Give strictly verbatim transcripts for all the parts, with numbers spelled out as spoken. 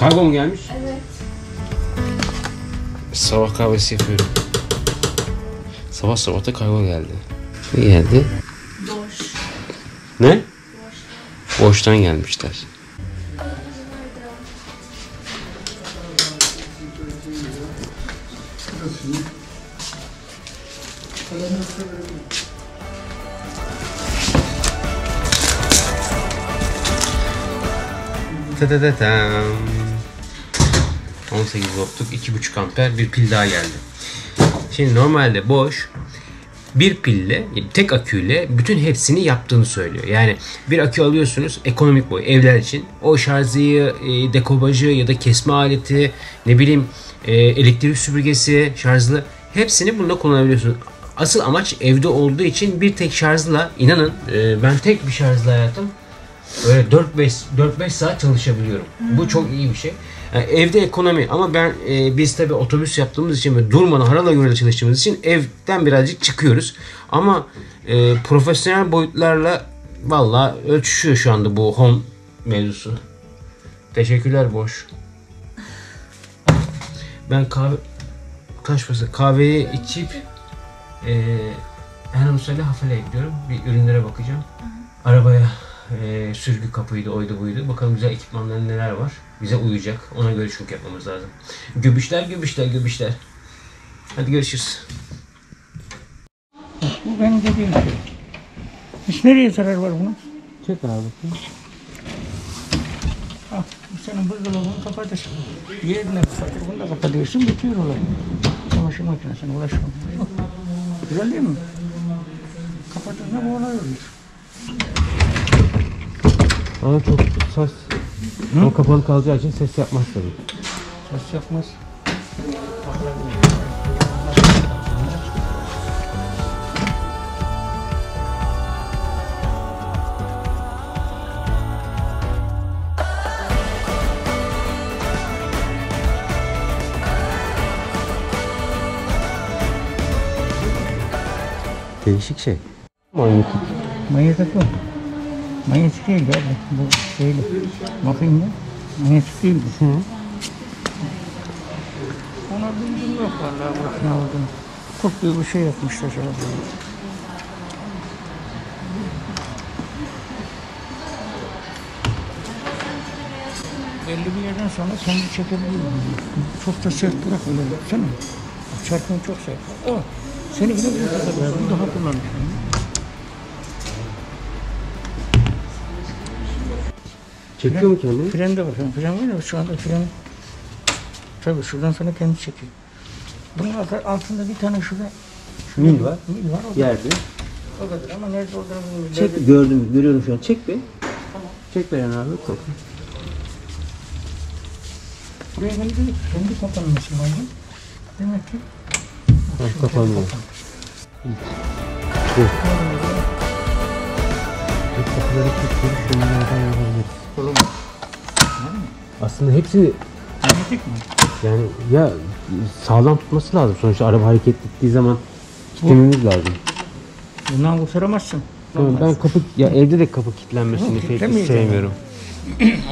Kargo mu gelmiş? Evet. Sabah kahvesi yapıyorum. Sabah sabah da kargo geldi. Ne geldi? Boş. Ne? Boş. Boştan gelmişler. Tadadatam. on sekiz voltluk iki buçuk amper bir pil daha geldi. Şimdi normalde boş bir pille, tek aküyle bütün hepsini yaptığını söylüyor. Yani bir akü alıyorsunuz, ekonomik boy evler için. O şarjıyı, dekobajı ya da kesme aleti, ne bileyim elektrik süpürgesi, şarjlı, hepsini bunda kullanabiliyorsunuz. Asıl amaç evde olduğu için bir tek şarjla, inanın ben tek bir şarjla hayatım öyle dört beş saat çalışabiliyorum. Hmm. Bu çok iyi bir şey. Yani evde ekonomi, ama ben e, biz tabii otobüs yaptığımız için ve durmadan harala göre çalıştığımız için evden birazcık çıkıyoruz. Ama e, profesyonel boyutlarla vallahi ölçüşüyor şu anda bu home mevzusu. Teşekkürler boş. Ben kahve kaç fazla kahveyi içip e, hanım söyle hafeleye gidiyorum. Bir ürünlere bakacağım. Arabaya. Ee, sürgü kapıydı, oydu buydu. Bakalım güzel ekipmanların neler var. Bize uyacak. Ona göre çok yapmamız lazım. Göbüşler, göbüşler, göbüşler. Hadi görüşürüz. Bu benim dediğim şey. Hiç nereye zarar var bunun? Çek abi. Al, senin buzdolabını kapatırsın. Yerine kapatır, bunu da kapatıyorsun, bitiyor olay. Çamaşır makinesine ulaşma. Güzel değil mi? Kapatınca bu olay oluyor. Ama çok saç, hı? Ama kapalı kalacağı için ses yapmaz tabii. Ses yapmaz. Değişik şey. Manyetik. Manyetik mi? Manyetik değil ya, bu şeyle, bakayım ya, manyetik değil mi? Hı. Ona bilgim yok vallahi, bak ne oldu. Çok büyük bir şey yapmışlar şöyle. Belli bir yerden sonra kendi çekebiliyor. Çok da sert bırak öyle, baksana. Çarpın çok sert. O, seni yine bir daha, bunu daha kullanmışım. Çekiyor fren, mu kendini? Fren de var. Fren var ya, şu anda fren. Tabii şuradan sonra kendi çekiyor. Bunun altında bir tane şurada. Şu mil var. Mil var. O yerde. O kadar ama nerede olduğunu... Çek, nerede? Gördüm, görüyorum şu an. Çek be. Tamam. Çek be yani abi. Korkun. Buraya gelip kendi kapanması lazım. Demek ki... Bak kapanmıyor. Bu. Kapıları tutuyoruz, şunlardan yapabiliriz. Olamaz. Aslında hepsini... Manyetik mi? Yani ya sağlam tutması lazım. Sonuçta araba hareket ettiği zaman kilitlememiz lazım. Bundan kurtaramazsın. Tamam, ben kapı, ya evde de kapı kilitlenmesini pek sevmiyorum.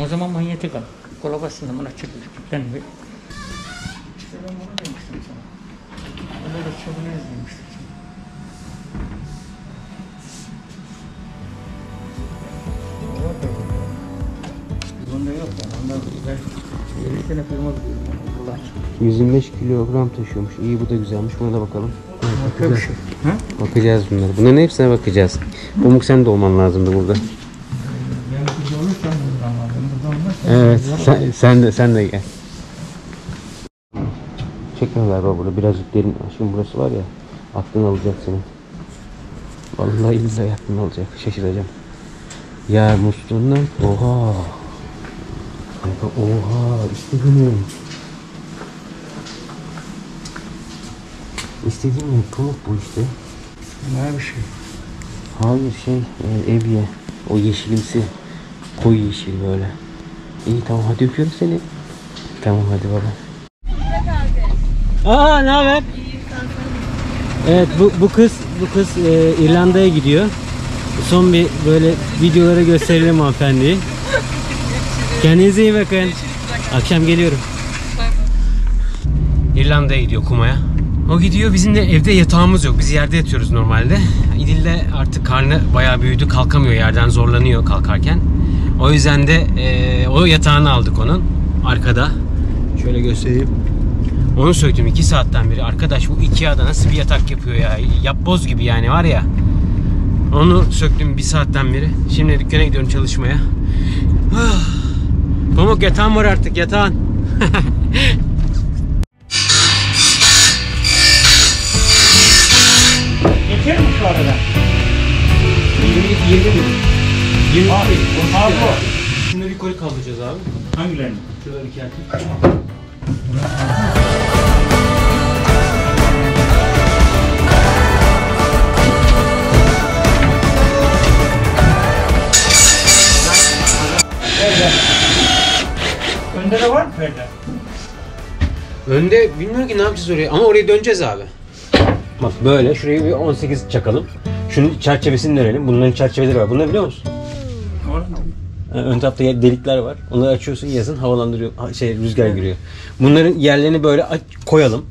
O zaman manyetik al. Kola bassın da bana çıkıyor, kilitlenmiyor. İşte ben bunu demiştim sana. Öyle de çabını izlemiştim. yüz yirmi beş kilogram taşıyormuş. İyi, bu da güzelmiş. Buna da bakalım. Bakacağız. Bakacağız bunlara. Bunların hepsine bakacağız. Pamuk, sen de olman lazımdı burada. Evet. Sen, sen de sen de gel. Çekmiyorlar baba burada. Birazcık derin. Şimdi burası var ya. Aklın alacak seni. Vallahi illahi aklın alacak. Şaşıracağım. Ya musluğundan. Oha. Oha, işte benim. İstediğim gibi pamuk bu işte. Ne bir şey? Hayır şey, e, evye. O yeşilimsi. Koyu yeşil böyle. İyi tamam, hadi öpüyorum seni. Tamam hadi baba. Aa, ne haber? Evet, bu, bu kız, bu kız e, İrlanda'ya gidiyor. Son bir böyle videolara gösterelim hanımefendiyi. Kendinize iyi bakın. Akşam geliyorum. İrlanda'ya gidiyor kumaya. O gidiyor, bizim de evde yatağımız yok. Biz yerde yatıyoruz normalde. İdil'de artık karnı bayağı büyüdü, kalkamıyor yerden, zorlanıyor kalkarken. O yüzden de e, o yatağını aldık onun. Arkada. Şöyle göstereyim. Onu söyledim iki saatten beri. Arkadaş bu Ikea'da nasıl bir yatak yapıyor ya. Yapboz gibi yani, var ya. Onu söktüm bir saatten beri. Şimdi dükkana gidiyorum çalışmaya. Pamuk yatağım var artık, yatağın. Geçer mi şu arada? yirmi yedi yirmi. Abi, abi. Şimdi bir koli kaldıracağız abi. Hangilerini? Şurada bir kağıt. Önde de var mı perde? Önde bilmiyorum ki ne yapacağız oraya, ama oraya döneceğiz abi. Bak böyle şurayı bir on sekiz çakalım. Şunun çerçevesini dönelim. Bunların çerçeveleri var. Bunları biliyor musun? Var mı? Ön tarafta delikler var. Onları açıyorsun, yazın havalandırıyor, şey rüzgar giriyor. Bunların yerlerini böyle aç, koyalım.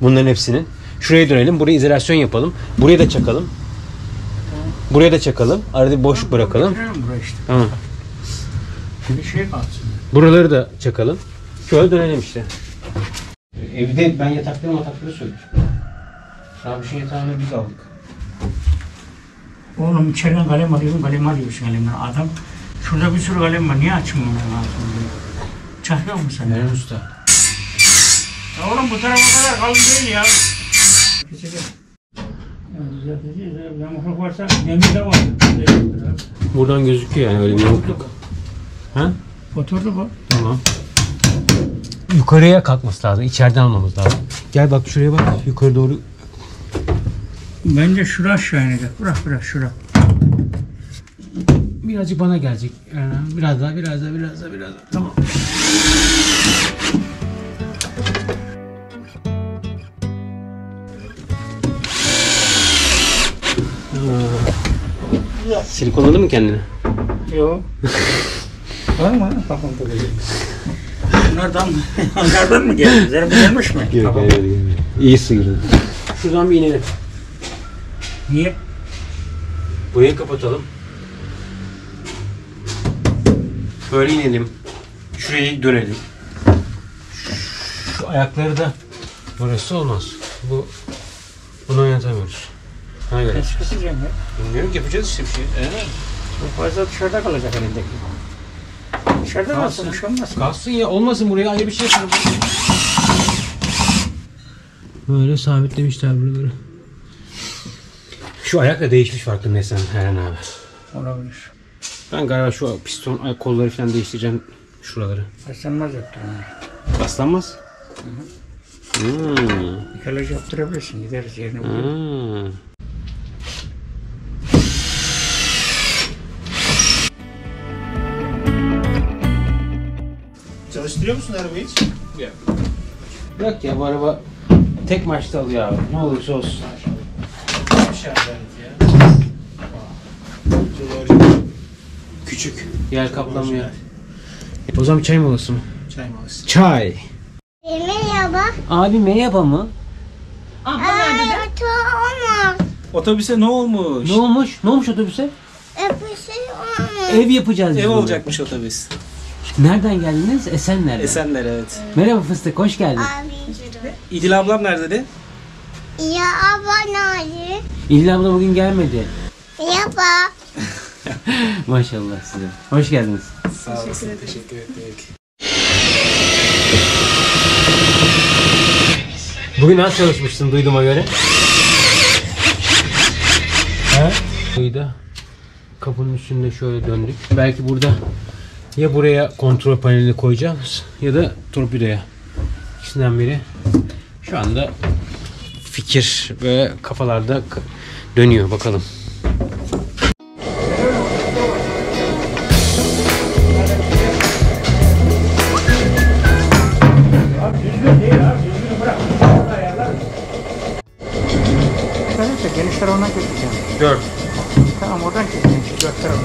Bunların hepsini. Şuraya dönelim. Buraya izolasyon yapalım. Buraya da çakalım. Buraya da çakalım. Arada bir boşluk bırakalım. Tamam. Bir şey kalsın. Buraları da çakalım. Şöyle dönelim işte. Evde ben yatakları matakları söktüm. Sabiş'in yatağını biz aldık. Oğlum içeriden kalem arıyorum, kalem arıyorsun kalemden. Adam şurada bir sürü kalem var, niye açmıyorsun ağzını? Çakıyor musun sen? Merhaba usta. Ya oğlum bu tarafa kadar kalın değil ya. Kesinlikle. Yamukluk varsa demir de var. Buradan gözüküyor yani öyle bir yamukluk. Ha? Oturdu bu. Tamam. Yukarıya kalkması lazım, içeriden almamız lazım. Gel bak şuraya bak, yukarı doğru. Bence şura aşağı inecek. Bırak bırak şura. Birazcık bana gelecek. Biraz daha, biraz daha, biraz daha, biraz daha. Tamam. Silikonladı mı kendini? Yok. Var mı? Bakın böyle. Bunlardan mı? Hangardan mı geldi? Zerim gelmiş mi? Yok, tamam. İyi sıyırdı. Şuradan bir inelim. Niye? Burayı kapatalım. Böyle inelim. Şurayı dönelim. Şu ayakları da burası olmaz. Bu bunu oynatamıyoruz. Ha göre. Bilmiyorum ki yapacağız işte bir şey. Evet. Çok fazla dışarıda kalacak elindeki. Dışarıda kalsın, kalsın, olmasın. Kalsın ya, olmasın, buraya ayrı bir şey yapalım. Böyle sabitlemişler buraları. Şu ayak da değişmiş farkındaysan Eren abi. Olabilir. Ben galiba şu piston ayak kolları falan değiştireceğim şuraları. Paslanmaz yaptırabilir. Paslanmaz? Hı hı. Hmm. Yıkalacı yaptırabilirsin, gideriz yerine buluruz. Hmm. Çalıştırıyor musun arabayı hiç? Ya. Bırak ya, bu araba tek maçta alıyor abi, ne olursa olsun. Küçük. Yer kaplamıyor. O zaman çay molası mı? Çay molası. Çay. Merhaba. Abi merhaba mı? Abla nerede? Otobüs. Otobüse ne olmuş? Ne olmuş? Ne olmuş otobüse? Otobüse olmuş. Ev yapacağız. Ev olacakmış otobüs. Nereden geldiniz? Esenler'den. Esenler, evet. Merhaba Fıstık, hoş geldin. Abi. İdil ablam nerede de? Ya abla nerede? İdil abla bugün gelmedi. Merhaba. Maşallah size. Hoş geldiniz. Sağ olun. Teşekkür, teşekkür ettik. Bugün az çalışmışsın duyduğuma göre. He? Burayı da kapının üstünde şöyle döndük. Belki burada ya buraya kontrol panelini koyacağız ya da torpidoya. İkisinden biri. Şu anda fikir ve kafalarda dönüyor. Bakalım. Dört. Tamam, oradan çekeceğim. Dört tarafı.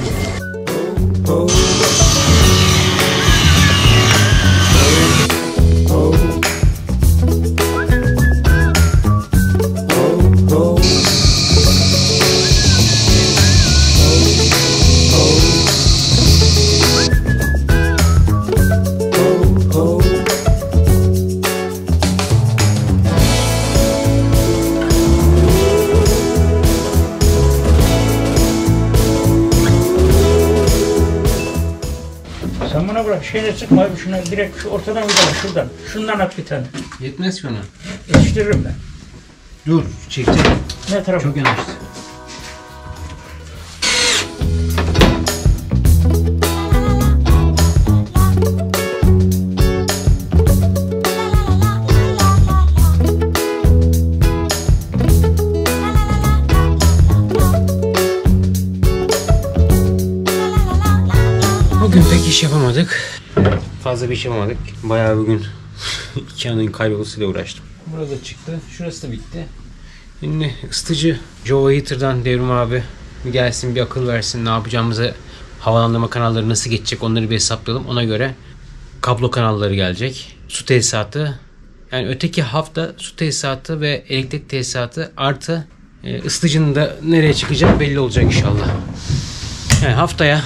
amına bırak şeyine sıkma abi şuna direkt şu ortadan vidala şuradan. Şundan at bir tane. Yetmez ki ona. Yetiştiririm ben. Dur çekeceğim. Ne tarafı? Çok yanaştı. Bugün pek iş yapamadık. Fazla bir iş yapamadık. Bayağı bugün iki anın kaybolmasıyla uğraştım. Burada çıktı. Şurası da bitti. Şimdi ısıtıcı Joe Heater'dan Devrim abi bir gelsin bir akıl versin. Ne yapacağımızı, havalandırma kanalları nasıl geçecek onları bir hesaplayalım. Ona göre kablo kanalları gelecek. Su tesisatı. Yani öteki hafta su tesisatı ve elektrik tesisatı artı ısıtıcının da nereye çıkacağı belli olacak inşallah. Yani haftaya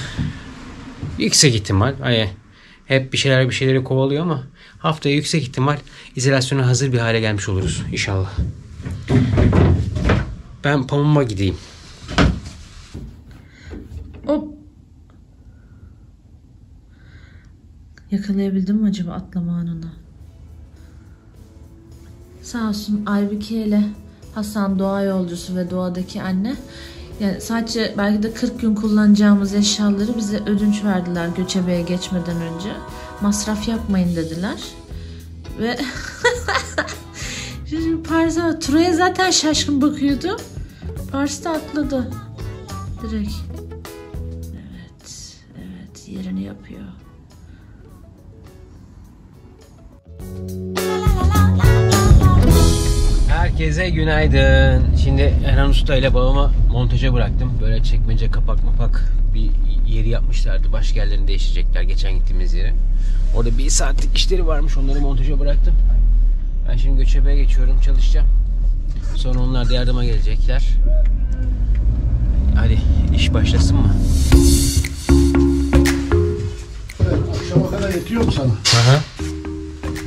yüksek ihtimal, hani hep bir şeyler bir şeyleri kovalıyor ama haftaya yüksek ihtimal izolasyona hazır bir hale gelmiş oluruz inşallah. Ben pamuğuma gideyim. Hop. Yakalayabildim mi acaba atlama anını? Sağ olsun Aybüke ile Hasan doğa yolcusu ve doğadaki anne. Yani sadece belki de kırk gün kullanacağımız eşyaları bize ödünç verdiler göçebeye geçmeden önce. Masraf yapmayın dediler. Ve şimdi Pars'a, Tura'ya zaten şaşkın bakıyordu. Pars da atladı. Direkt. Evet, evet yerini yapıyor. Herkese günaydın. Şimdi Erhan Usta ile babamı montaja bıraktım. Böyle çekmece kapak mapak bir yeri yapmışlardı. Başka yerlerini değiştirecekler geçen gittiğimiz yere. Orada bir saatlik işleri varmış. Onları montaja bıraktım. Ben şimdi göçebeye geçiyorum. Çalışacağım. Sonra onlar da yardıma gelecekler. Hadi iş başlasın mı? Evet, akşama kadar yetiyor mu sana? Aha.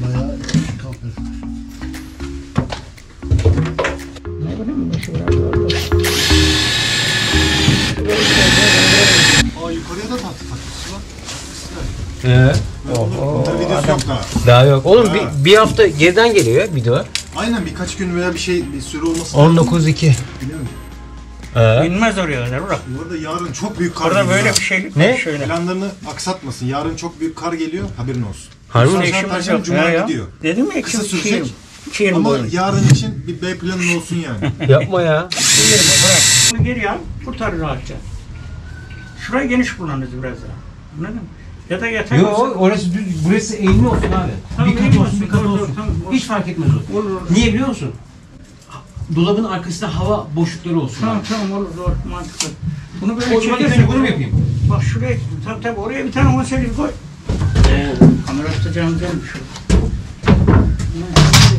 Bayağı kalkıyor. Aa yukarıya da tatlı tatlısı var. Ee, oho, videosu adam, yok daha. Daha yok. Oğlum bir, bir hafta geriden geliyor ya video. Aynen birkaç gün veya bir şey bir süre olmasın. on dokuz iki. Ee. İnmez oraya kadar bırak. Bu arada yarın çok büyük kar geliyor. Böyle bir şey. Ne? Şöyle. Planlarını aksatmasın. Yarın çok büyük kar geliyor. Haberin olsun. Harbi ne işimiz yok. Cuma ya. Gidiyor. Dedim ya kısa sürecek. Ama boyun. Yarın için bir B planın olsun yani. Yapma ya. Bırak. Bunu geri al, kurtarır rahatça. Şurayı geniş kullanırız biraz daha. Anladın mı? Ya da yatak Yo, olsun. Yok orası düz, burası eğimli olsun abi. Tamam, bir kat olsun, bir kat olsun. Tamam, hiç fark etmez o. Olur, olur. Niye biliyor musun? Dolabın arkasında hava boşlukları olsun. Tamam abi. Tamam olur, doğru mantıklı. Bunu böyle çekersin. Bunu mu yapayım? Bak şuraya, tabii tabii oraya bir tane on sekiz koy. Ee, kamera tutacağımız gelmiş o.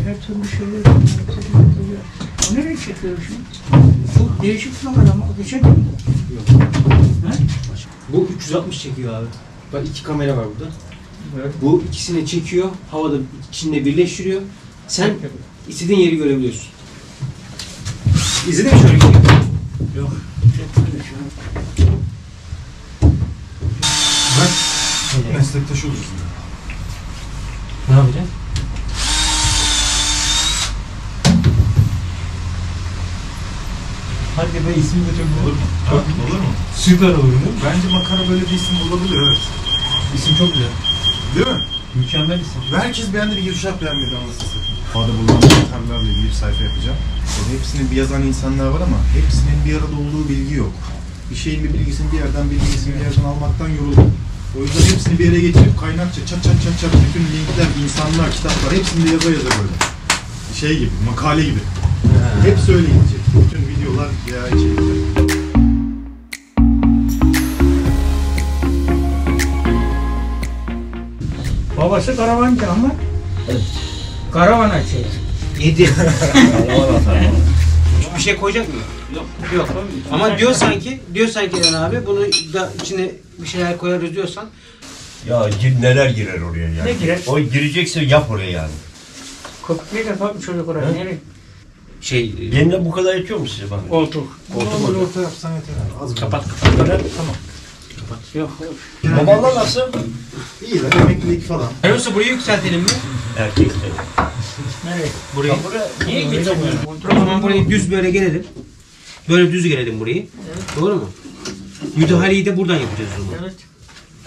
Her türlü şeyleri yapıyor. O nereye çekiyor şimdi? Çok değişik bir kamera ama o geçemiyor mu? Yok. He? Bu üç yüz altmış çekiyor abi. Bak iki kamera var burada. Evet. Bu ikisini çekiyor, havada içinde birleştiriyor. Sen evet. İstediğin yeri görebiliyorsun. İzledin mi şöyle gidiyor? Yok. Bak. Meslektaş olursun. Ne yapacaksın? Hadi ben ismini de çok olur mu? Çok olur mu? Süper olur mu? Bence makara böyle bir isim bulabilir evet. İsim çok güzel. Değil mi? Mükemmel isim. Herkes beğendi bir girişat beğenmedi anlasın. Orada bulunan makarlarla ilgili bir sayfa yapacağım. Orada hepsinin bir yazan insanlar var ama hepsinin bir arada olduğu bilgi yok. Bir şeyin bir bilgisini bir yerden bilgisini bir yerden almaktan yoruldum. O yüzden hepsini bir yere geçirip kaynakça çat çat çat çat bütün linkler, insanlar, kitaplar hepsini de yaza yaza böyle. Şey gibi, makale gibi. He. Hepsi öyle gidecek. Bütün videolar ya içerikler. Babası karavancı ama evet. Karavan açıyor. Yedi. Hiçbir şey koyacak mı? Yok. Yok. Ama diyor sanki, diyor sanki lan abi bunu da içine bir şeyler koyarız diyorsan. Ya neler girer oraya yani? Ne girer? O girecekse yap oraya yani. Kopya defa bir çocuk oraya. Nereye? Şey, yemle bu kadar yetiyor mu size bana? Koltuk. Koltuk. Koltuk orta yapsan yeter. Az kapat kapat. Öyle, tamam. Yok. Babanlar nasıl? İyi de emeklilik falan. Hayırlısı burayı yükseltelim mi? Erkek. Nereye? Burayı. Niye geçemiyorum? Tamam, burayı düz böyle gelelim. Böyle düz gelelim burayı. Evet. Doğru mu? Müdahaleyi de buradan yapacağız o zaman. Evet.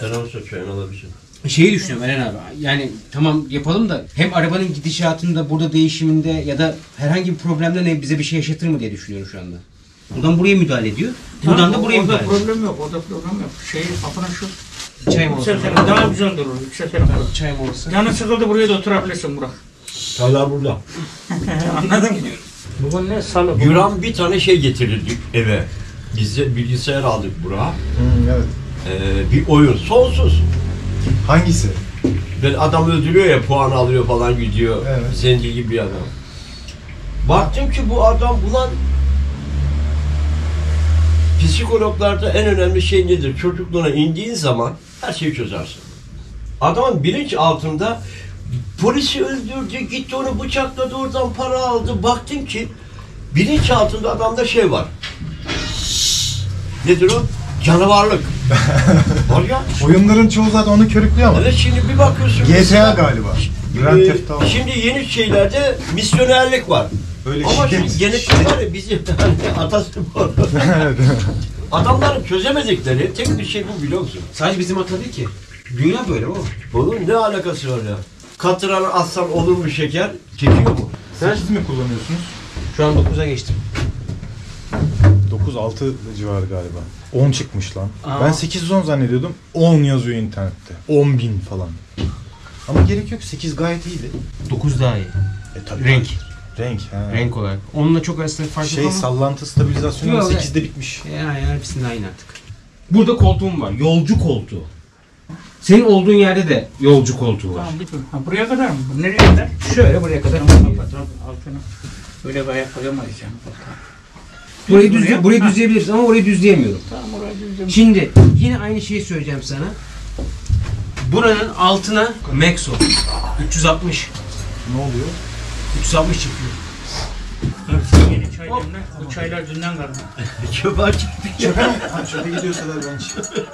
Eren Soçay'ın olabilir. Şeyi düşünüyorum Eren abi. Yani tamam yapalım da hem arabanın gidişatında burada değişiminde ya da herhangi bir problemde ne bize bir şey yaşatır mı diye düşünüyorum şu anda. Buradan buraya müdahale ediyor. Buradan tamam, da buraya orada müdahale ediyor. Orada problem yok. Orada problem yok. Şey kapına şu. Çay molası. Daha güzel durur. Yükseltelim. Çay molası. Canın sıkıldı buraya da oturabilirsin Burak. Tavlar burada. Anladın mı? Bugün ne salı? Güran bir tane şey getirirdik eve. Biz de bilgisayar aldık Burak'a. Hmm, evet. Ee, bir oyun. Sonsuz. Hangisi? Ben adam öldürüyor ya, puan alıyor falan gidiyor. Evet. Zenci gibi bir adam. Baktım ki bu adam bulan psikologlarda en önemli şey nedir? Çocukluğuna indiğin zaman her şeyi çözersin. Adamın bilinç altında polisi öldürdü, gitti onu bıçakladı, oradan para aldı. Baktım ki bilinç altında adamda şey var. Nedir o? Canavarlık. Var ya. Oyunların çoğu zaten onu körüklüyor ama. Evet, şimdi bir bakıyorsun. G T A galiba. E, şimdi yeni şeylerde misyonerlik var. Öyle ama şimdi genetik var ya bizim hani atası var. Adamların çözemedikleri tek bir şey bu biliyor musun? Sadece bizim ata değil ki. Dünya böyle o. Oğlum ne alakası var ya? Katıranı atsan olur mu şeker? Çekiyor mu? Sen siz mi kullanıyorsunuz? Şu an dokuza geçtim. dokuz altı civarı galiba. on çıkmış lan. Aa. Ben sekiz on zannediyordum. on yazıyor internette. on bin falan. Ama gerek yok. sekiz gayet iyiydi. dokuz daha iyi. E tabii. Renk. Renk he. Renk olarak. onunla çok arasında fark yok şey, ama... Şey sallantı stabilizasyonu sekizde bitmiş. Ya ya hepsinde aynı artık. Burada koltuğum var. Yolcu koltuğu. Senin olduğun yerde de yolcu koltuğu var. Tamam, ha, buraya kadar mı? Nereye kadar? Şöyle buraya kadar mı? Altına böyle bayağı koyamayız yani. Burayı düz, burayı düzleyebiliriz ama orayı düzleyemiyorum. Tamam, orayı düzleyemiyorum. Şimdi yine aynı şeyi söyleyeceğim sana. Buranın altına Maxo üç yüz altmış. Ne oluyor? üç yüz altmış çıkıyor. Abi siz yeni çay demler. Bu çaylar dünden kaldı. Çöpe açıktı. Çöpe mi? Çöpe gidiyorsalar ben çıkıyorum.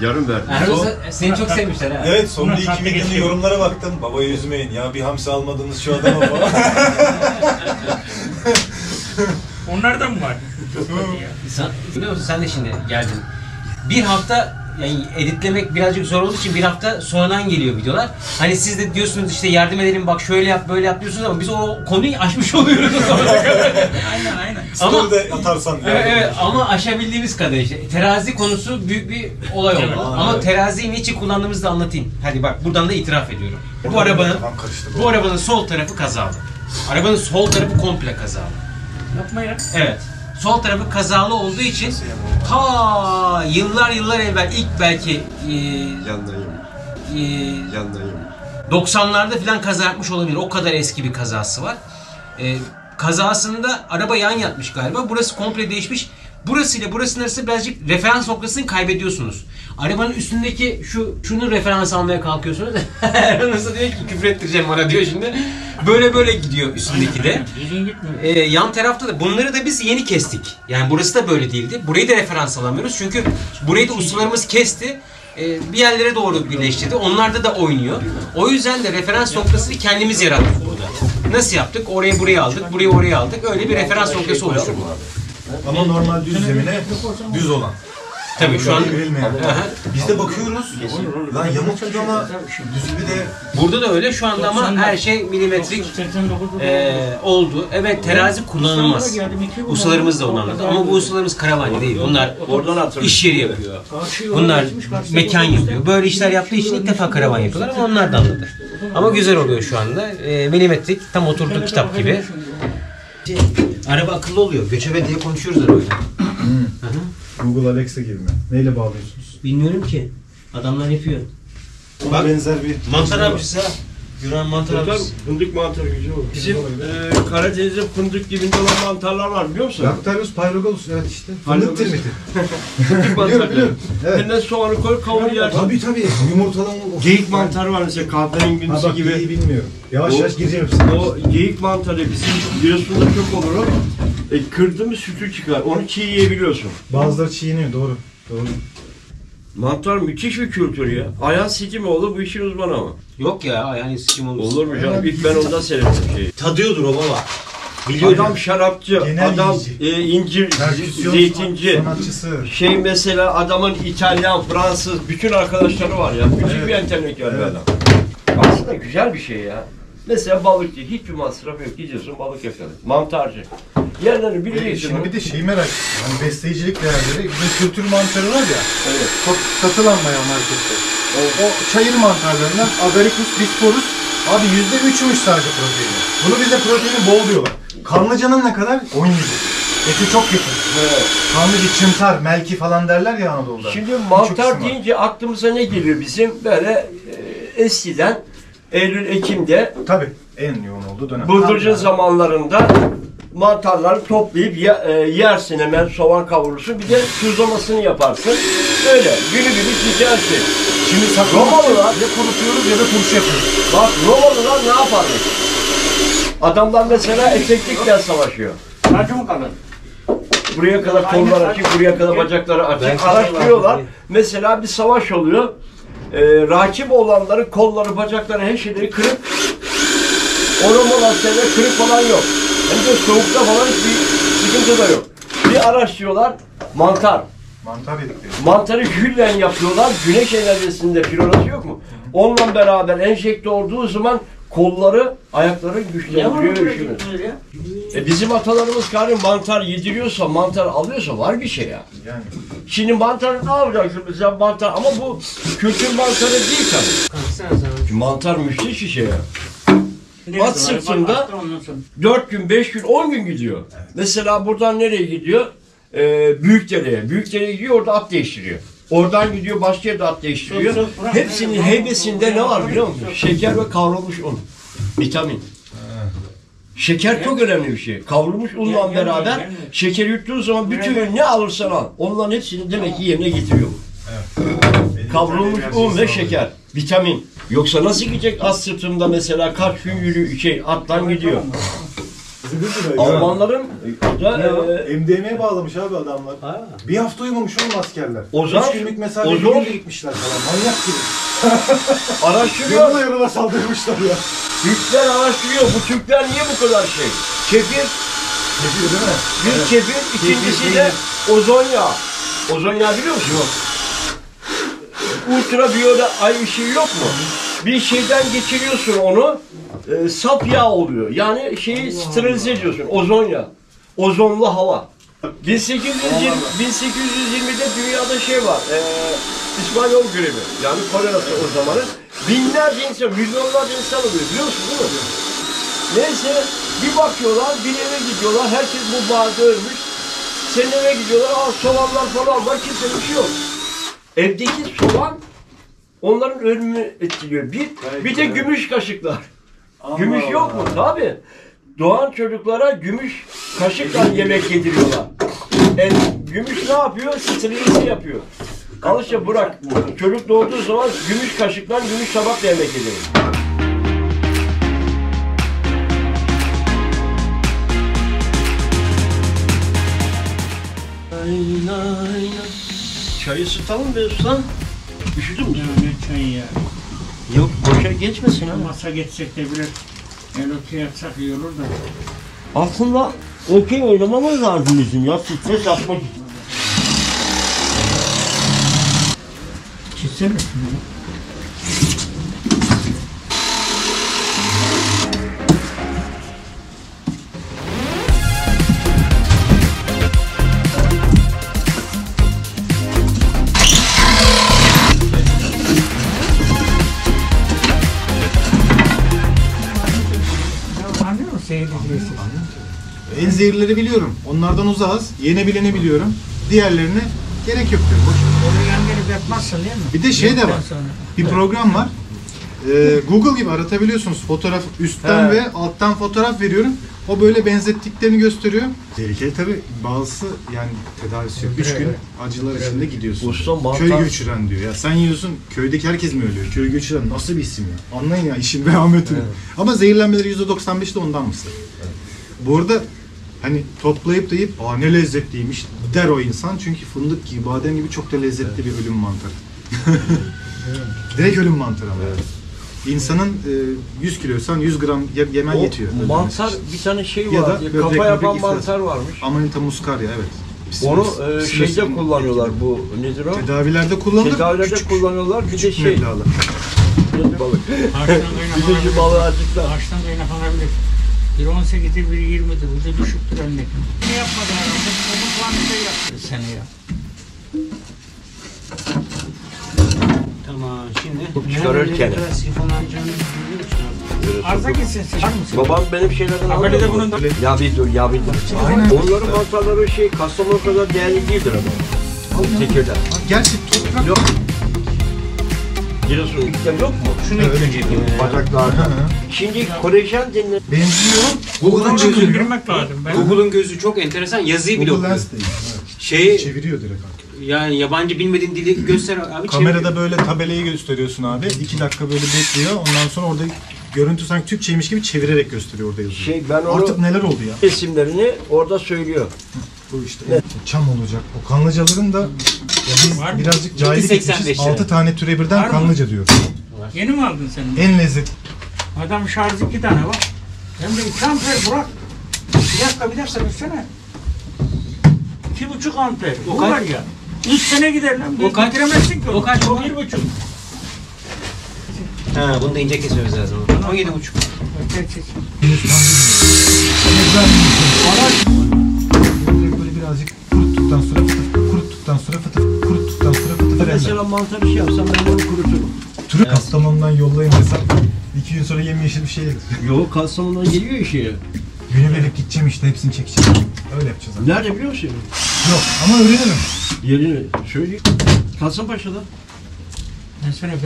Yarım verdim. Son... Seni çok sevmişler ha. Evet, sonunda iki videonun yorumlara baktım. Baba yüzmeyin ya, bir hamsi almadınız şu adama baba. Onlardan mı var? Sen, biliyor musun, sen de şimdi geldin. Bir hafta yani editlemek birazcık zor olduğu için bir hafta sonradan geliyor videolar. Hani siz de diyorsunuz işte yardım edelim, bak şöyle yap böyle yap diyorsunuz ama biz o konuyu aşmış oluyoruz o zaman. Aynen aynen. Ama de atarsan. Evet, evet ama aşabildiğimiz kadar işte. Terazi konusu büyük bir olay oldu. Ama teraziyi niçin kullandığımızı da anlatayım. Hadi bak buradan da itiraf ediyorum. Bu arabanın bu arabanın sol tarafı kazalı. Arabanın sol tarafı komple kazalı. Yapma ya. Evet. Sol tarafı kazalı olduğu için ta yıllar yıllar evvel ilk belki e, yandayım. E, yandayım. doksanlarda falan kaza yapmış olabilir. O kadar eski bir kazası var. E, kazasında araba yan yatmış galiba. Burası komple değişmiş. Burası ile burasının arası birazcık referans noktasını kaybediyorsunuz. Arabanın üstündeki şu şunu referans almaya kalkıyorsunuz. Nasıl diyor ki küfür ettireceğim bana diyor şimdi. Böyle böyle gidiyor üstündeki de. ee, yan tarafta da bunları da biz yeni kestik. Yani burası da böyle değildi. Burayı da referans alamıyoruz çünkü burayı da ustalarımız kesti. Ee, bir yerlere doğru birleştirdi. Onlarda da oynuyor. O yüzden de referans noktasını kendimiz yarattık burada. Nasıl yaptık? Orayı buraya aldık, burayı oraya aldık. Öyle bir referans noktası oluşturdu. Ama normal düz zemine düz olan. Tabii şu an verilmeyen. Biz de bakıyoruz. Kesin. Lan yamuk ama düz bir de. Burada da öyle şu anda ama her şey milimetrik e, oldu. Evet terazi kullanılmaz. Ustalarımız da onu anladı. Ama bu ustalarımız karavan değil. Bunlar iş yeri yapıyor. Bunlar mekan yapıyor. Böyle işler yaptığı için ilk defa karavan yapıyorlar ama onlar da anladı. Ama güzel oluyor şu anda. E, milimetrik tam oturduğu kitap gibi. Araba akıllı oluyor. Göçebe diye konuşuyoruz arabayla. Google Alexa gibi mi? Neyle bağlıyorsunuz? Bilmiyorum ki. Adamlar yapıyor. Ona bak, benzer bir... Mantar abisi ha. Yunan mantar abisi. Fındık mantarı gücü olur. Bizim e, Karadeniz'de fındık dibinde olan mantarlar var biliyor musun? Lactarius pyrogolus evet işte. Fındık tirmiti. Fındık mantarları. Evet. Benden soğanı koy kavur yersin. Tabii tabii. Yumurtadan... Geyik mantarı var mesela kahverengisi gibi. Geyiği bilmiyorum. Yavaş o, yavaş gireceğim size. O geyik mantarı bizim Giresun'da çok olur o. E, kırdı mı sütü çıkar. Onu çiğ yiyebiliyorsun. Bazıları çiğniyor. Doğru. Doğru. Mantar müthiş bir kültür ya. Ayhan Sikimoğlu bu işin uzmanı ama. Yok ya, Ayhan Sikimoğlu. Olur mu canım? İlk ben ondan seyrettim şeyi. Tadıyordur o baba. Biliyorum. Adam şarapçı, genel adam e, incir, zeytinci, şey mesela adamın İtalyan, Fransız, bütün arkadaşları var ya. Bütün evet. bir entelektüel evet. bir adam. Aslında güzel bir şey ya. Mesela balıkçı, hiçbir masraf yok, gidiyorsun balık yakaladın. Mantarcı. Yerlerini biliyorsun. Şimdi bir de şeyi merak ediyorum, hani besleyicilik değerleri, kültür mantarı var ya, evet. çok satılanmayan markette. Evet. O çayır mantarlarından Agaricus bisporus, abi yüzde üçmüş sadece proteini. Bunu bize proteini bol diyorlar. Kanlıcanın ne kadar? on yüzde. Eti çok kötü. Evet. Kanlıca, çimtar, melki falan derler ya Anadolu'da. Şimdi mantar deyince aklımıza ne geliyor bizim? Böyle e, eskiden Eylül-Ekim'de tabii en yoğun olduğu dönem. Bıldırcın yani. Zamanlarında mantarları toplayıp yersin, hemen soğan kavurursun, bir de tuzlamasını yaparsın. Öyle günü günü yiyeceksin. Şimdi Romalılar ya kurutuyoruz ya da turşu yapıyoruz. Bak Romalılar ne yapardı? Adamlar mesela eşeklikle savaşıyor. Sadece mi kalır? Buraya kadar kollar açık, buraya kadar bacakları açık. Araştırıyorlar. Mesela bir savaş oluyor. Ee, rakip olanların kolları, bacakları, her şeyleri kırıp o Romalılarda kırık falan yok. Hem de soğukta falan hiçbir sıkıntı da yok. Bir araştırıyorlar, mantar. Mantar yedikleri. Mantarı hüllen yapıyorlar, güneş enerjisinde floratı yok mu? Onunla beraber enjekte olduğu zaman kolları, ayakları güçlendiriyor. E bizim atalarımız gari mantar yediriyorsa, mantar alıyorsa var bir şey ya. Yani. Şimdi mantarı ne yapacaksın mesela mantar, ama bu kültür mantarı değil tabii. Mantar müthiş bir şey ya. Bat sırtında dört gün, beş gün, on gün gidiyor. Evet. Mesela buradan nereye gidiyor? Ee, Büyükdere'ye. Büyükdere'ye gidiyor, orada at değiştiriyor. Oradan gidiyor, başka yerde at değiştiriyor. Hepsinin heybesinde ne var biliyor musun? Şeker ve kavrulmuş un. Vitamin. Şeker çok önemli bir şey. Kavrulmuş unla beraber şeker yuttuğun zaman bütün ne alırsan al. Onların hepsini demek ki yerine getiriyor. Kavrulmuş un ve şeker. Vitamin. Yoksa nasıl gidecek at sırtında mesela kaç gün yürü şey attan gidiyor. Almanların e, M D M'ye bağlamış abi adamlar. Ha. Bir hafta uyumamış oğlum askerler. Ozan, üç günlük mesafeye gitmişler falan. Manyak gibi. Araştırıyor. Yolda yoluna saldırmışlar ya. Türkler araştırıyor. Bu Türkler niye bu kadar şey? Kefir. Kefir değil mi? Bir evet. kefir, ikincisi de ozon yağı. Ozon yağı biliyor musun? Yok. Ultra biyoda ay bir şey yok mu? Bir şeyden geçiriyorsun onu, e, sap yağ oluyor. Yani şeyi sterilize ediyorsun, ozon yağı. Ozonlu hava. bin sekiz yüz yirmide dünyada şey var, e, İspanyol gribi. Yani kolerası o zamanı. Binlerce insan, milyonlarca insan oluyor. Biliyorsun değil mi? Neyse, bir bakıyorlar, bir eve gidiyorlar, herkes bu bağda ölmüş. Senin eve gidiyorlar, aa soğanlar falan var, kimse bir şey yok. Evdeki soğan onların ölümü etkiliyor. Bir, evet, bir de evet. gümüş kaşıklar. Aman gümüş yok Allah. mu? Tabii. Doğan çocuklara gümüş kaşıkla yemek yediriyorlar. E, gümüş ne yapıyor? Stresi yapıyor. Alışa bırak. Çocuk doğduğu zaman gümüş kaşıkla, gümüş tabakla yemek yediriyor. Çayı ısıtalım be usta. Üşüdün mü? Ne çayı ya? Yok, boşa geçmesin ha. Masa geçsek de bile el okey yapsak iyi olur da. Aslında okey oynamamız lazım bizim ya. Stres atmak için. Çizsene. En zehirleri biliyorum. Onlardan uzağız. Yenebileni biliyorum. Diğerlerine gerek yok diyorum. Onu yengelip yapmazsın değil mi? Bir de şey de var. Bir program var. Ee, Google gibi aratabiliyorsunuz. Fotoğraf üstten He. ve alttan fotoğraf veriyorum. O böyle benzettiklerini gösteriyor. Tehlikeli tabii. Bazısı yani tedavisi yok. Üç evet. gün acılar evet. içinde gidiyorsun. Köy göçüren diyor. Ya sen yiyorsun, köydeki herkes mi ölüyor? Köy göçüren nasıl bir isim ya? Anlayın ya işin vehametini. Evet. Ama zehirlenmeleri yüzde doksan beşte ondan mısın? Evet. Bu arada hani toplayıp da yiyip aa ne lezzetliymiş der o insan. Çünkü fındık gibi, badem gibi çok da lezzetli evet. bir ölüm mantarı. Direkt ölüm mantarı ama. Evet. İnsanın yüz kiloysan yüz gram yemen yetiyor. Mantar için. Bir tane şey var. Ya ya, kafa yapan mantar varmış. Amanita muscaria evet. Onu e, şeyde kullanıyorlar bu nedir o? Tedavilerde kullanılır. Tedavilerde küçük, kullanıyorlar. Bir de şey. Mevlalar. Balık. Birinci balığı acıklar. Harçtan kaynaklanabilir. bir on sekizi bir yirmidir. Bu da düşüktür örnek. Ne yapmadı herhalde? Onu kuantife yaptı seni ya. Tamam şimdi. Çıkarırken. Arza gitsin sen. Babam benim şeylerden alıyor. Ya bir dur ya bir dur. Aynen. Onların mantarları şey Kastamonu kadar değerli değildir ama. Tekirdağ. Gerçi toprak. Yok. Giresun iklim yok mu? Şunu evet. ilk önce yapayım. Bacaklarda. Şimdi kolajen denilen... Benziyor. Google'ın gözü girmek lazım. Google'ın gözü çok enteresan. Yazıyı bile okuyor. Şeyi... Çeviriyor direkt artık. Yani yabancı bilmediğin dili göster abi. Kamerada çeviriyor. Böyle tabelayı gösteriyorsun abi. İki dakika böyle bekliyor. Ondan sonra orada görüntü sanki Türkçeymiş gibi çevirerek gösteriyor orada yazıyor. Şey, ben artık neler oldu ya? Resimlerini orada söylüyor. Bu işte. Evet. Çam olacak. O Kanlıcaların da biz birazcık cahillik etmişiz. altı tane türe birden var Kanlıca mı? Diyor. Var. Yeni mi aldın sen? En lezzetli. Adam şarjı iki tane var. Hem de iki amper Burak. Bir dakika bir dakika düşsene. İki buçuk amper. O var ya. Üç sene gider lan. O kaç? O kaç? O bir buçuk. Ha, bunu da ince kesmemiz lazım. on yedi buçuk. Böyle birazcık kuruttuktan sonra fıtıf, kuruttuktan sonra fıtıf, kuruttuktan sonra fıtıf. Mesela mantar bir şey yapsam ben onu kuruturum. Türü Kastamonu'dan yollayın desem, iki gün sonra yemyeşil bir şey yedir. Yok, Kastamonu'dan geliyor işe. Günü verip gideceğim işte, hepsini çekeceğim. Öyle yapacağız abi. Nerede biliyor musun? Yok, ama öğrenirim. Yerini söyleyeyim. Kasımpaşa'da.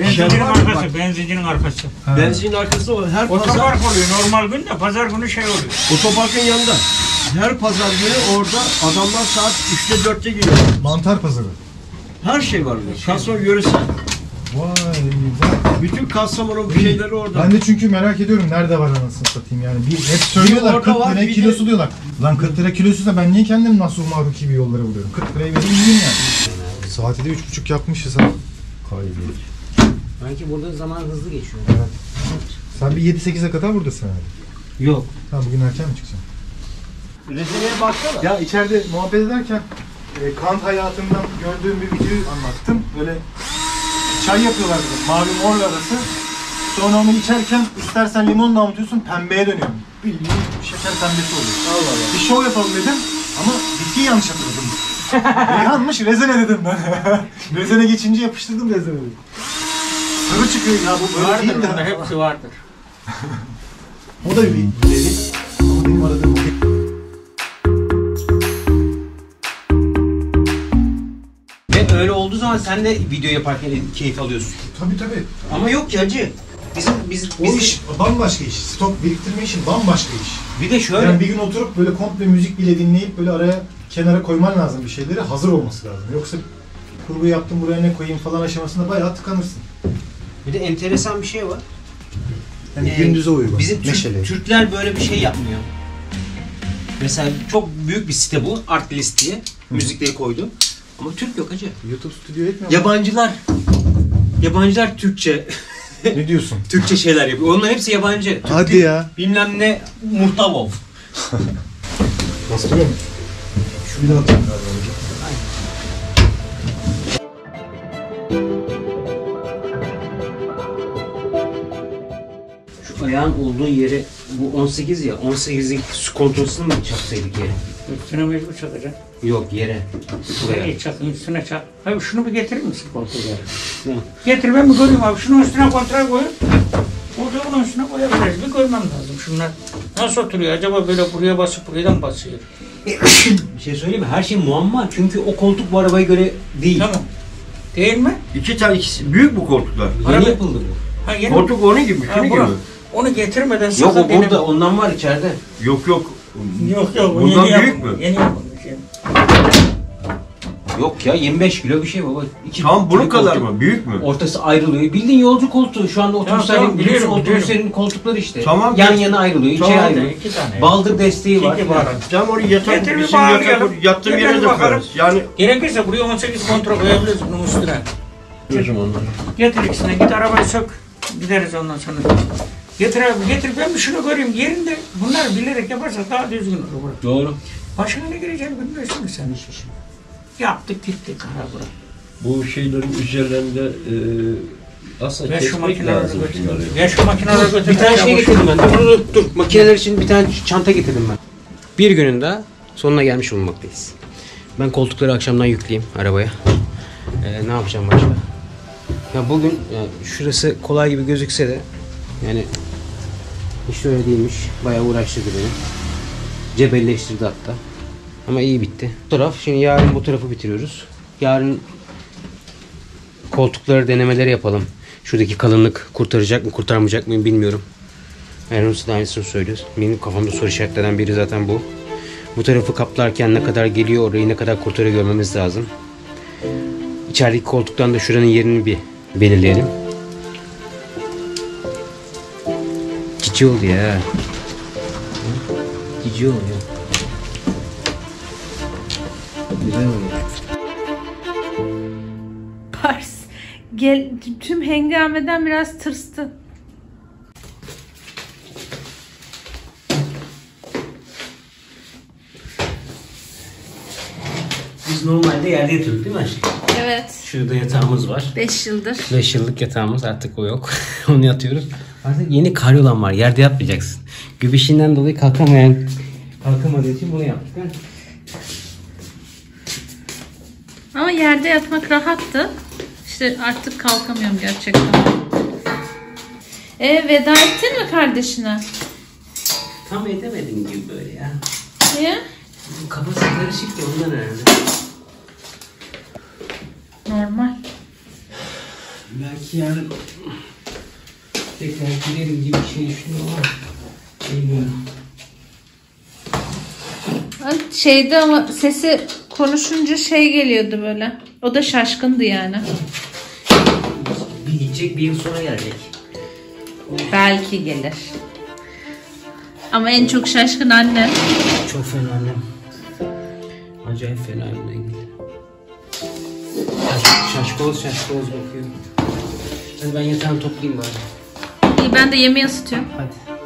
Benzincinin arkası, benzincinin arkası. Benzincinin arkası o her pazar... Otopark oluyor normal gün de, pazar günü şey oluyor. Otoparkın yanında. Her pazar günü orada adamlar saat üçte dörtte geliyor. Mantar pazarı. Her şey var burada. Kastamonu yöresi. Vay. Bütün Kastamonu şeyleri orada. Ben de çünkü merak ediyorum nerede var anasını satayım yani. Bir hep söylüyorlar kırk lira kilosu diyorlar. Lan kırk lira kilosuysa ben niye kendim Nasuh Maruk gibi yollara buluyorum? kırk liraya vereyim yiyeyim yani. Saati de üç buçuk yapmışız ha. Kaybediyor. Belki burada zaman hızlı geçiyor. Evet. Sen bir yedi sekize kadar buradasın herhalde. Yok. Tamam bugün erken mi çıkacaksın? Resimlere baksana. Ya içeride muhabbet ederken e, Kant hayatından gördüğüm bir videoyu anlattım. Böyle çay yapıyorlar burada. Mavi morla arası. Sonra onu içerken istersen limonla damlatıyorsun pembeye dönüyor. Bildiğin şeker pembesi oluyor. Allah Allah. Bir şov yapalım dedim ama bitkiyi yanlış hatırladım. Yanmış rezene dedim ben. Rezene geçince yapıştırdım rezene dedim. Sarı çıkıyor ya bu böyle değil mi? Vardır hepsi vardır. O da yüreğim. Ama benim aradığım o. Ve öyle olduğu zaman sen de video yaparken keyif alıyorsun. Tabii tabii. Ama yok ki hacı. Bizim, biz, o bizim... iş bambaşka iş. Stok biriktirme işi bambaşka iş. Bir de şöyle. Yani bir gün oturup böyle komple müzik bile dinleyip böyle araya kenara koyman lazım bir şeyleri, hazır olması lazım. Yoksa kurgu yaptım buraya ne koyayım falan aşamasında bayağı tıkanırsın. Bir de enteresan bir şey var. Yani ee, gündüze uygun, bizim Türk, Türkler böyle bir şey yapmıyor. Mesela çok büyük bir site bu, Artlist diye. Hı. Müzikleri koydu. Ama Türk yok acı. YouTube stüdyo etmiyor. Yabancılar, yabancılar Türkçe. Ne diyorsun? Türkçe şeyler yapıyor. Onların hepsi yabancı. Türk hadi değil, ya. Bilmem ne, Muhtavov. Nasıl biliyor musun? Bir daha tekrar alacağım. Şu ayağın olduğu yere, bu on sekiz ya, on sekizin skontrosunu mu çaksaydık yere? Üstüne mecbur çakacağım. Yok, yere. Buraya. Çakın, üstüne çak. Abi şunu bir getirir misin kontrolü? Getir, ben bir göreyim abi. Şunu üstüne kontrol koyun. Burada bunun üstüne koyabiliriz. Bir görmem lazım. Şunlar nasıl oturuyor? Acaba böyle buraya basıp buradan basıyor. Bir şey söyleyeyim mi? Her şey muamma. Çünkü o koltuk bu arabaya göre değil. Tamam. Değil mi? İki tane, ikisi. Büyük bu koltuklar. Yeni araba yapıldı bu. Ha, yeni koltuk onun gibi, ha, gibi. Onu getirmeden yok, o benim... orada, ondan var içeride. Yok yok. Yok yok. Bundan yeni büyük mü? Yeni yapılmış. Yok ya, yirmi beş kilo bir şey baba. İki tam bunun kadar koltuk. Mı? Büyük mü? Ortası ayrılıyor. Bildiğin yolcu koltuğu. Şu anda otobüslerin tamam, biliyorsun otobüslerin koltukları işte. Tamam, yan yana ayrılıyor. Tamam, içeri ayrılıyor. İki tane. Baldır desteği iki var. Tamam oraya yatak. Getir bir bağlayalım. Yattığım yere de koyarız. Yani gerekirse buraya on sekiz kontrol koyabiliriz bunun üstüne. Getir onları. Getir ikisine. Git arabayı sök. Gideriz ondan sonra. Getir abi, getir ben bir şunu göreyim yerinde. Bunlar bilerek yaparsa daha düzgün olur. Doğru. Başına ne gireceğim bilmiyorsun ki sen. Yaptık gittik araba. Bu şeylerin üzerlerinde e, aslında ben kesmek şu lazım. Ben şu makineleri götürdüm. Bir tane şey getirdim ben. Dur, dur, dur. Makineler için bir tane çanta getirdim ben. Bir günün daha sonuna gelmiş olmaktayız. Ben koltukları akşamdan yükleyeyim arabaya. Ee, ne yapacağım başka? Ya bugün yani şurası kolay gibi gözükse de yani hiç öyle değilmiş. Bayağı uğraştırdı beni. Cebelleştirdi hatta. Ama iyi bitti. Bu taraf, şimdi yarın bu tarafı bitiriyoruz. Yarın koltukları denemeleri yapalım. Şuradaki kalınlık kurtaracak mı, kurtarmayacak mı bilmiyorum. Erhan'sı da aynısını söylüyoruz. Benim kafamda soru işaretlerinden biri zaten bu. Bu tarafı kaplarken ne kadar geliyor, orayı ne kadar kurtarıyor görmemiz lazım. İçerideki koltuktan da şuranın yerini bir belirleyelim. Cici oldu ya. Cici oldu ya. Pars gel, tüm hengameden biraz tırstı. Biz normalde yerde yatıyorduk değil mi Ayşe? Evet. Şurada yatağımız var. beş yıldır. beş yıllık yatağımız, artık o yok. Onu yatıyoruz. Artık yeni karyolan var. Yerde yatmayacaksın. Gübüşünden dolayı kalkamayan kalkamadığı için bunu yaptık. He? Ama yerde yatmak rahattı. İşte artık kalkamıyorum gerçekten. E veda ettin mi kardeşine? Tam edemedim gibi böyle ya. Niye? Kafası karışık da ondan herhalde. Normal. Belki yani tekrar gidelim gibi bir şey düşünüyor ama bilmiyorum. Şeyde ama sesi konuşunca şey geliyordu böyle. O da şaşkındı yani. Bir gidecek, bir yıl sonra gelecek. Belki gelir. Ama en çok şaşkın annem. Çok fena annem. Acayip fena annem. Şaşkoz şaşkoz bakıyorum. Hadi ben yatağını toplayayım bari. İyi, ben de yemeği ısıtıyorum. Hadi.